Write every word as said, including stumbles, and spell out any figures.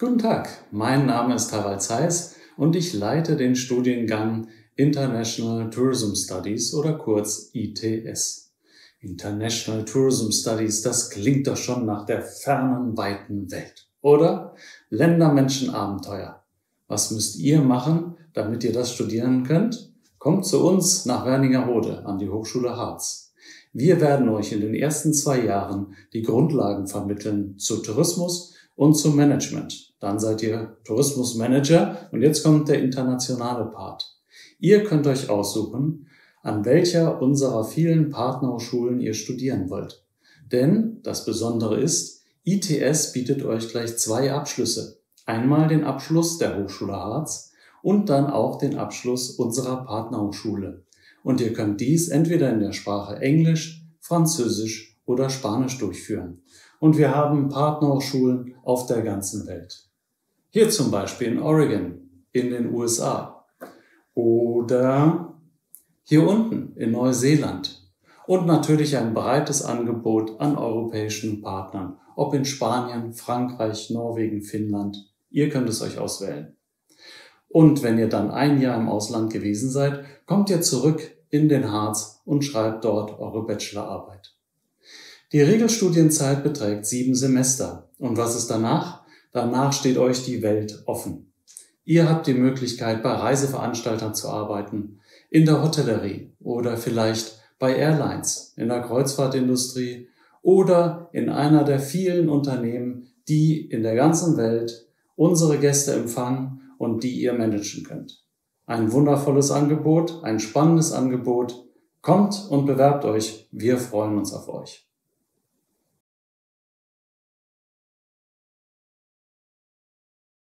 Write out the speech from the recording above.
Guten Tag, mein Name ist Harald Zeiss und ich leite den Studiengang International Tourism Studies oder kurz I T S. International Tourism Studies, das klingt doch schon nach der fernen, weiten Welt, oder? Länder, Menschen, Abenteuer. Was müsst ihr machen, damit ihr das studieren könnt? Kommt zu uns nach Wernigerode an die Hochschule Harz. Wir werden euch in den ersten zwei Jahren die Grundlagen vermitteln zu Tourismus und zum Management. Dann seid ihr Tourismusmanager und jetzt kommt der internationale Part. Ihr könnt euch aussuchen, an welcher unserer vielen Partnerhochschulen ihr studieren wollt. Denn das Besondere ist, I T S bietet euch gleich zwei Abschlüsse. Einmal den Abschluss der Hochschule Harz und dann auch den Abschluss unserer Partnerhochschule. Und ihr könnt dies entweder in der Sprache Englisch, Französisch oder Spanisch durchführen. Und wir haben Partnerhochschulen auf der ganzen Welt. Hier zum Beispiel in Oregon, in den U S A. Oder hier unten in Neuseeland. Und natürlich ein breites Angebot an europäischen Partnern. Ob in Spanien, Frankreich, Norwegen, Finnland. Ihr könnt es euch auswählen. Und wenn ihr dann ein Jahr im Ausland gewesen seid, kommt ihr zurück in den Harz und schreibt dort eure Bachelorarbeit. Die Regelstudienzeit beträgt sieben Semester. Und was ist danach? Danach steht euch die Welt offen. Ihr habt die Möglichkeit, bei Reiseveranstaltern zu arbeiten, in der Hotellerie oder vielleicht bei Airlines, in der Kreuzfahrtindustrie oder in einer der vielen Unternehmen, die in der ganzen Welt unsere Gäste empfangen und die ihr managen könnt. Ein wundervolles Angebot, ein spannendes Angebot. Kommt und bewerbt euch. Wir freuen uns auf euch.